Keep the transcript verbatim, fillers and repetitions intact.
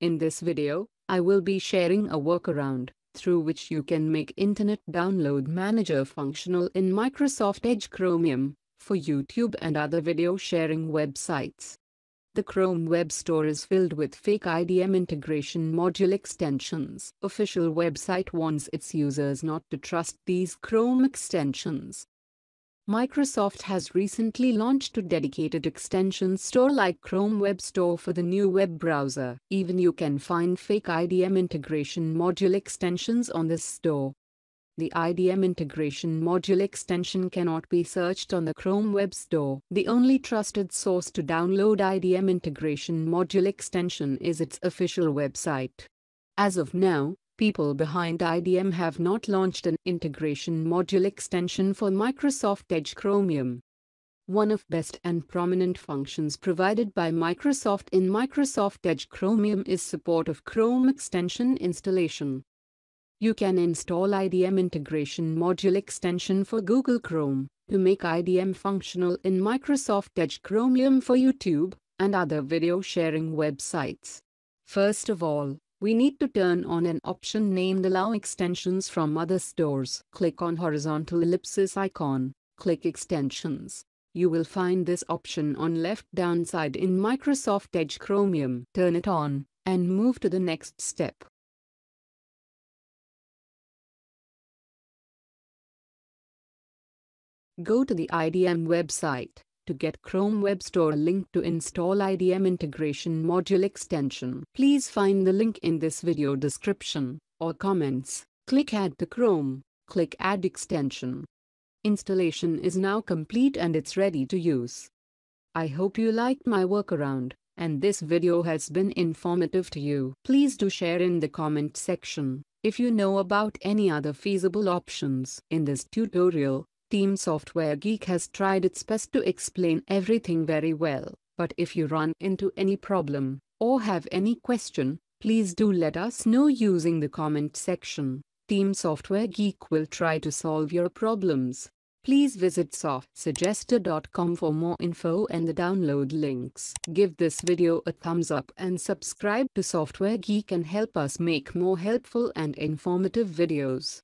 In this video, I will be sharing a workaround through which you can make Internet Download Manager functional in Microsoft Edge Chromium for YouTube and other video sharing websites. The Chrome Web Store is filled with fake I D M integration module extensions. Official website warns its users not to trust these Chrome extensions. Microsoft has recently launched a dedicated extension store like Chrome Web Store for the new web browser. Even you can find fake I D M integration module extensions on this store. The I D M integration module extension cannot be searched on the Chrome Web Store. The only trusted source to download I D M integration module extension is its official website. As of now, people behind I D M have not launched an integration module extension for Microsoft Edge Chromium. One of best and prominent functions provided by Microsoft in Microsoft Edge Chromium is support of Chrome extension installation. You can install I D M integration module extension for Google Chrome to make I D M functional in Microsoft Edge Chromium for YouTube and other video sharing websites. First of all, we need to turn on an option named Allow Extensions from Other Stores. Click on horizontal ellipsis icon, click Extensions. You will find this option on left downside in Microsoft Edge Chromium. Turn it on and move to the next step. Go to the I D M website to get Chrome Web Store link to install I D M integration module extension. Please find the link in this video description or comments. Click Add to Chrome. Click Add Extension. Installation is now complete and it's ready to use. I hope you liked my workaround and this video has been informative to you. Please do share in the comment section if you know about any other feasible options. In this tutorial, Team Software Geek has tried its best to explain everything very well, but if you run into any problem or have any question, please do let us know using the comment section. Team Software Geek will try to solve your problems. Please visit soft suggester dot com for more info and the download links. Give this video a thumbs up and subscribe to Software Geek and help us make more helpful and informative videos.